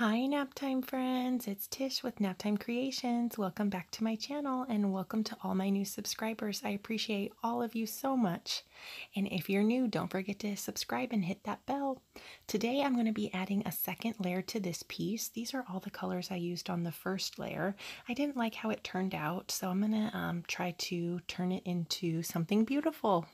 Hi NapTime friends, it's Tish with NapTime Creations. Welcome back to my channel and welcome to all my new subscribers. I appreciate all of you so much. And if you're new, don't forget to subscribe and hit that bell. Today I'm going to be adding a second layer to this piece. These are all the colors I used on the first layer. I didn't like how it turned out, so I'm going to try to turn it into something beautiful.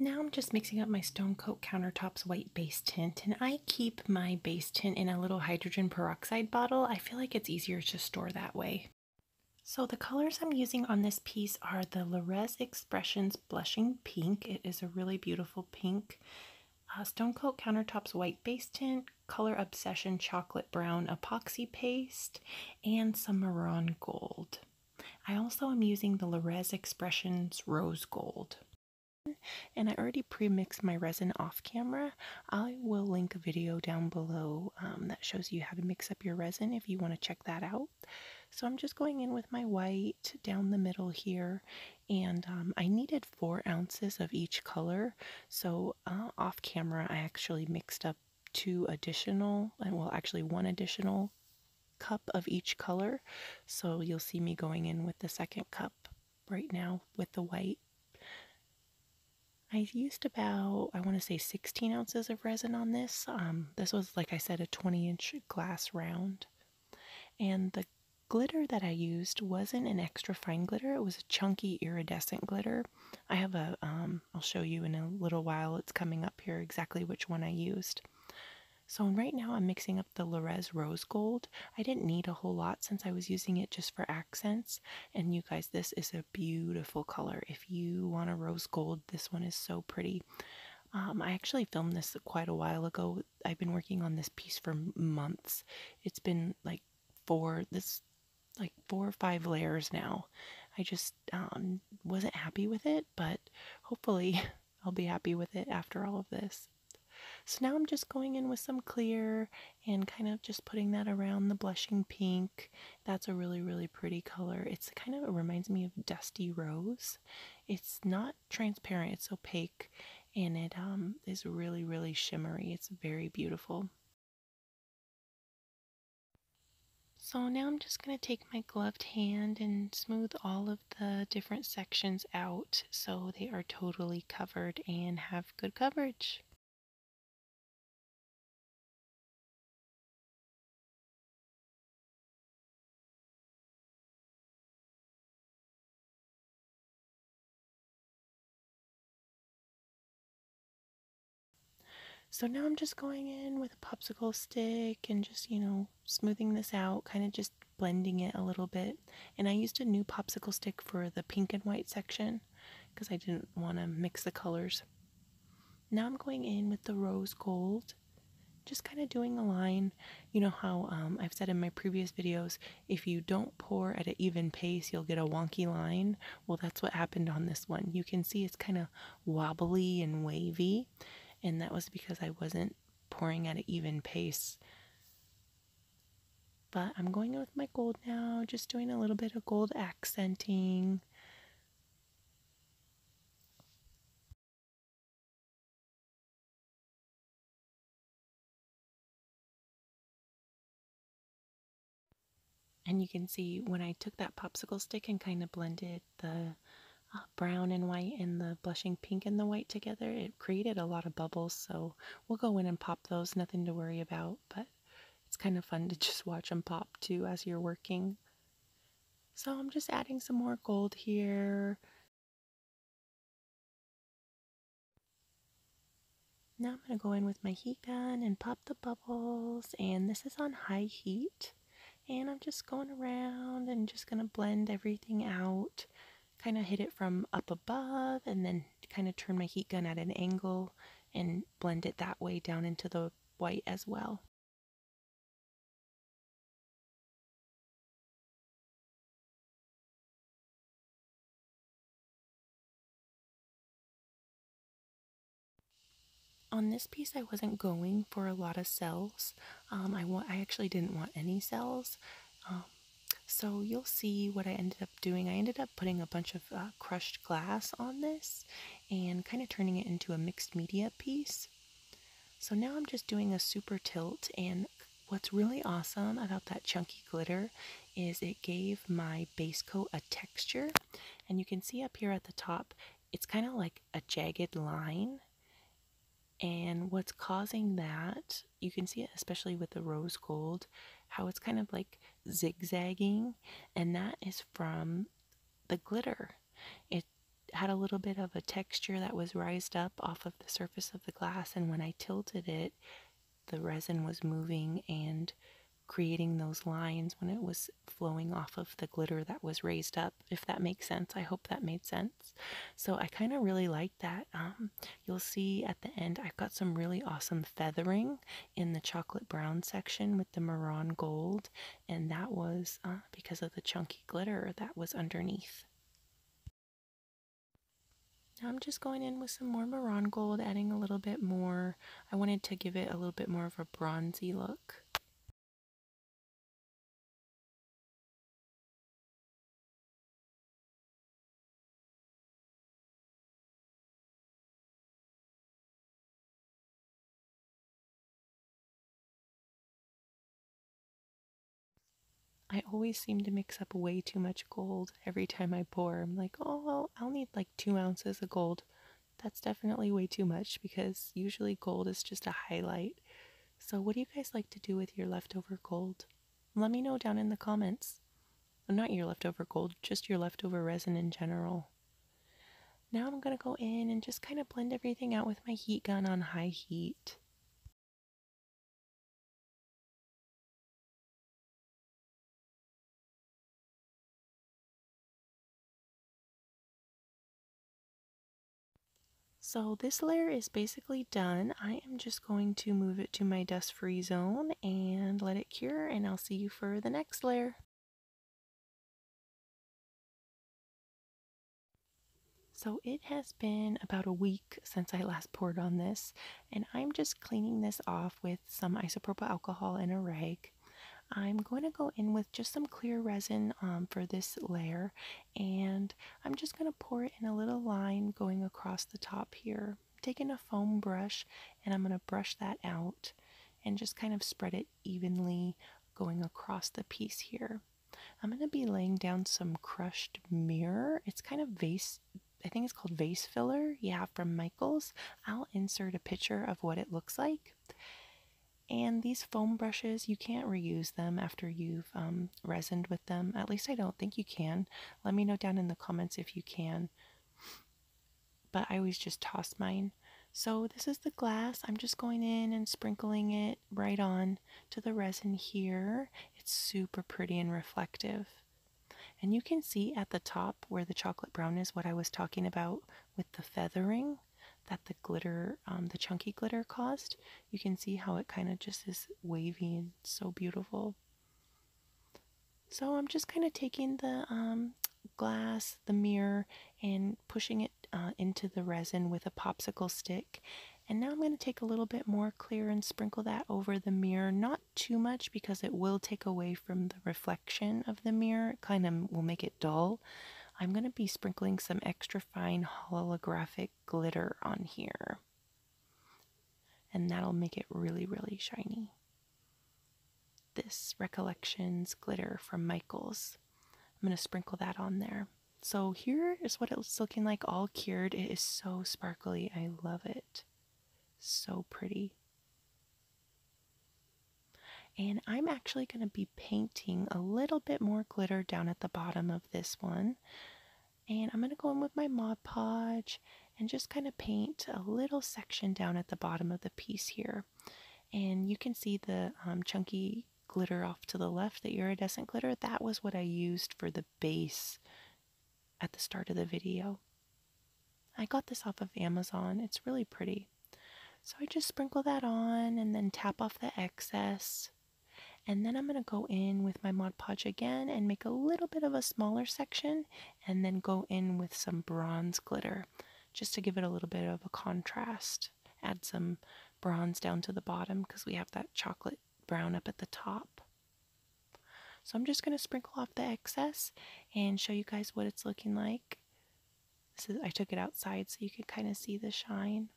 Now I'm just mixing up my Stone Coat Countertops white base tint, and I keep my base tint in a little hydrogen peroxide bottle. I feel like it's easier to store that way. So the colors I'm using on this piece are the LeRez Expressions Blushing Pink. It is a really beautiful pink. Stone Coat Countertops white base tint, Color Obsession Chocolate Brown Epoxy Paste, and some Mehron Gold. I also am using the LeRez Expressions Rose Gold. And I already pre-mixed my resin off camera. I will link a video down below that shows you how to mix up your resin if you want to check that out. So I'm just going in with my white down the middle here, and I needed 4 ounces of each color. So off camera I actually mixed up one additional cup of each color. So you'll see me going in with the second cup right now with the white. I used about, I want to say 16 ounces of resin on this. This was, like I said, a 20-inch glass round. And the glitter that I used wasn't an extra fine glitter. It was a chunky iridescent glitter. I have a, I'll show you in a little while. It's coming up here exactly which one I used. So right now I'm mixing up the LeRez Rose Gold. I didn't need a whole lot since I was using it just for accents. And you guys, this is a beautiful color. If you want a rose gold, this one is so pretty. I actually filmed this quite a while ago. I've been working on this piece for months. It's been like four or five layers now. I just wasn't happy with it, but hopefully I'll be happy with it after all of this. So now I'm just going in with some clear and kind of just putting that around the blushing pink. That's a really, really pretty color. It's kind of, it reminds me of dusty rose. It's not transparent, it's opaque, and it is really, really shimmery. It's very beautiful. So now I'm just going to take my gloved hand and smooth all of the different sections out so they are totally covered and have good coverage. So now I'm just going in with a popsicle stick and just, you know, smoothing this out, kind of just blending it a little bit. And I used a new popsicle stick for the pink and white section because I didn't want to mix the colors. Now I'm going in with the rose gold, just kind of doing a line. You know how I've said in my previous videos, if you don't pour at an even pace, you'll get a wonky line. Well, that's what happened on this one. You can see it's kind of wobbly and wavy. And that was because I wasn't pouring at an even pace. But I'm going in with my gold now, just doing a little bit of gold accenting. And you can see when I took that popsicle stick and kind of blended the brown and white and the blushing pink and the white together, it created a lot of bubbles, so we'll go in and pop those, nothing to worry about, but it's kind of fun to just watch them pop too as you're working. So I'm just adding some more gold here. Now I'm going to go in with my heat gun and pop the bubbles, and this is on high heat, and I'm just going around and just going to blend everything out. Kind of hit it from up above and then kind of turn my heat gun at an angle and blend it that way down into the white as well. On this piece I wasn't going for a lot of cells. I actually didn't want any cells. So you'll see what I ended up doing. I ended up putting a bunch of crushed glass on this and kind of turning it into a mixed media piece. So now I'm just doing a super tilt, and What's really awesome about that chunky glitter is it gave my base coat a texture, and you can see up here at the top, it's kind of like a jagged line. And what's causing that, you can see it especially with the rose gold, how it's kind of like zigzagging, and that is from the glitter. It had a little bit of a texture that was raised up off of the surface of the glass, and when I tilted it, the resin was moving and creating those lines when it was flowing off of the glitter that was raised up, if that makes sense. I hope that made sense. So I kind of really like that. You'll see at the end I've got some really awesome feathering in the chocolate brown section with the Mehron gold, and that was because of the chunky glitter that was underneath. Now I'm just going in with some more Mehron gold, adding a little bit more. I wanted to give it a little bit more of a bronzy look. I always seem to mix up way too much gold every time I pour. I'm like, oh, well, I'll need like 2 ounces of gold. That's definitely way too much, because usually gold is just a highlight. So what do you guys like to do with your leftover gold? Let me know down in the comments. Well, not your leftover gold, just your leftover resin in general. Now I'm going to go in and just kind of blend everything out with my heat gun on high heat. So this layer is basically done. I am just going to move it to my dust-free zone and let it cure, and I'll see you for the next layer. So it has been about a week since I last poured on this, and I'm just cleaning this off with some isopropyl alcohol and a rag. I'm going to go in with just some clear resin for this layer, and I'm just going to pour it in a little line going across the top here. I'm taking a foam brush, and I'm going to brush that out and just kind of spread it evenly going across the piece here. I'm going to be laying down some crushed mirror. It's kind of vase, I think it's called vase filler, yeah, from Michaels. I'll insert a picture of what it looks like. And these foam brushes, you can't reuse them after you've resined with them. At least I don't think you can. Let me know down in the comments if you can. But I always just toss mine. So this is the glass. I'm just going in and sprinkling it right on to the resin here. It's super pretty and reflective. And you can see at the top where the chocolate brown is what I was talking about with the feathering that the glitter, the chunky glitter caused. You can see how it kind of just is wavy and so beautiful. So I'm just kind of taking the glass, the mirror, and pushing it into the resin with a popsicle stick. And now I'm going to take a little bit more clear and sprinkle that over the mirror. Not too much, because it will take away from the reflection of the mirror. It kind of will make it dull. I'm going to be sprinkling some extra fine holographic glitter on here, and that'll make it really, really shiny. This Recollections glitter from Michaels. I'm going to sprinkle that on there. So here is what it's looking like all cured. It is so sparkly. I love it. So pretty. And I'm actually going to be painting a little bit more glitter down at the bottom of this one. And I'm going to go in with my Mod Podge and just kind of paint a little section down at the bottom of the piece here. And you can see the chunky glitter off to the left, the iridescent glitter. That was what I used for the base at the start of the video. I got this off of Amazon. It's really pretty. So I just sprinkle that on and then tap off the excess. And then I'm going to go in with my Mod Podge again and make a little bit of a smaller section, and then go in with some bronze glitter just to give it a little bit of a contrast. Add some bronze down to the bottom because we have that chocolate brown up at the top. So I'm just going to sprinkle off the excess and show you guys what it's looking like. This is, I took it outside so you could kind of see the shine.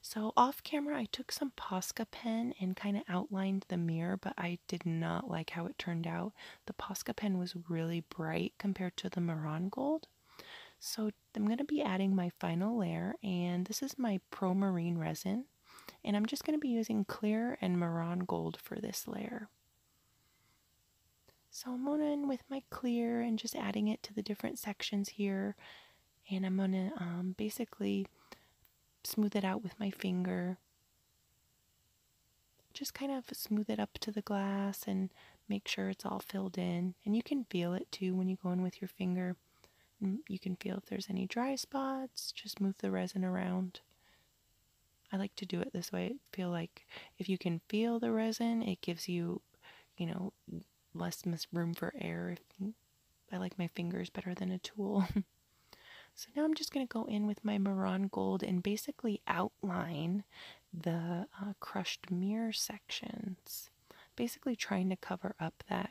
So off camera, I took some Posca pen and kind of outlined the mirror, but I did not like how it turned out. The Posca pen was really bright compared to the Mehron gold. So I'm going to be adding my final layer, and this is my Promarine resin. And I'm just going to be using clear and Mehron gold for this layer. So I'm going in with my clear and just adding it to the different sections here. And I'm going to basically smooth it out with my finger. Just kind of smooth it up to the glass and make sure it's all filled in. And you can feel it too when you go in with your finger. You can feel if there's any dry spots, just move the resin around. I like to do it this way. I feel like if you can feel the resin, it gives you, you know, less room for air. I like my fingers better than a tool. So now I'm just going to go in with my Mehron gold and basically outline the crushed mirror sections. Basically trying to cover up that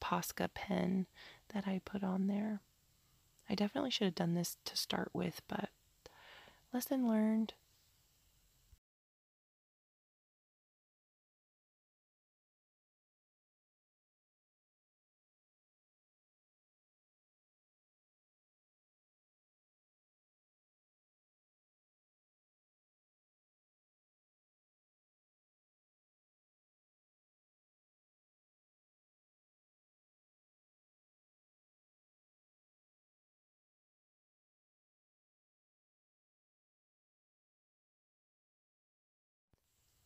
Posca pen that I put on there. I definitely should have done this to start with, but lesson learned.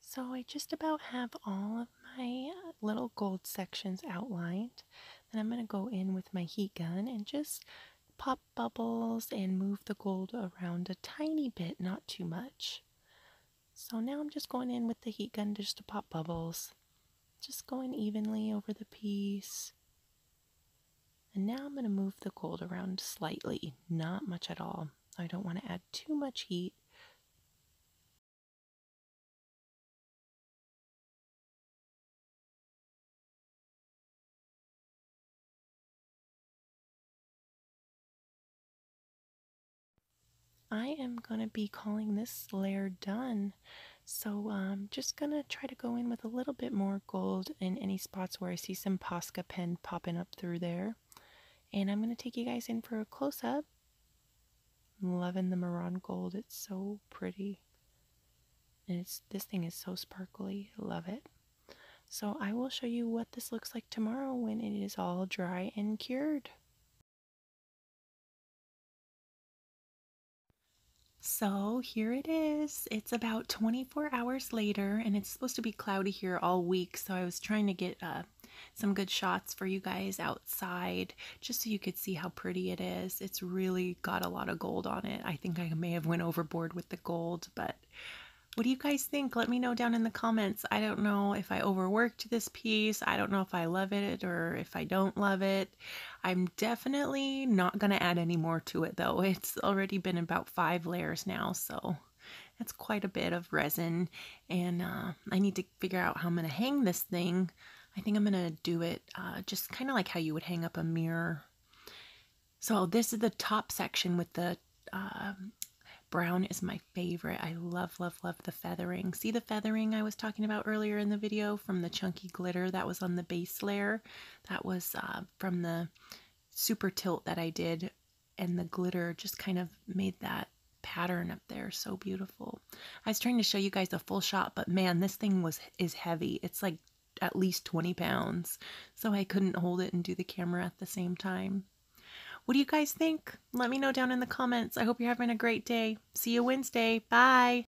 So I just about have all of my little gold sections outlined. Then I'm going to go in with my heat gun and just pop bubbles and move the gold around a tiny bit, not too much. So now I'm just going in with the heat gun just to pop bubbles. Just going evenly over the piece. And now I'm going to move the gold around slightly, not much at all. I don't want to add too much heat. I am going to be calling this layer done, so I'm just going to try to go in with a little bit more gold in any spots where I see some Posca pen popping up through there, and I'm going to take you guys in for a close-up. I'm loving the Mehron gold, it's so pretty, and this thing is so sparkly, I love it. So I will show you what this looks like tomorrow when it is all dry and cured. So here it is. It's about 24 hours later, and it's supposed to be cloudy here all week, so I was trying to get some good shots for you guys outside just so you could see how pretty it is. It's really got a lot of gold on it. I think I may have went overboard with the gold, but what do you guys think? Let me know down in the comments. I don't know if I overworked this piece. I don't know if I love it or if I don't love it. I'm definitely not going to add any more to it though. It's already been about 5 layers now, so that's quite a bit of resin, and I need to figure out how I'm going to hang this thing. I think I'm going to do it just kind of like how you would hang up a mirror. So this is the top section with the brown is my favorite. I love, love, love the feathering. See the feathering I was talking about earlier in the video from the chunky glitter that was on the base layer? That was from the super tilt that I did, and the glitter just kind of made that pattern up there so beautiful. I was trying to show you guys a full shot, but man, this thing is heavy. It's like at least 20 pounds, so I couldn't hold it and do the camera at the same time. What do you guys think? Let me know down in the comments. I hope you're having a great day. See you Wednesday. Bye.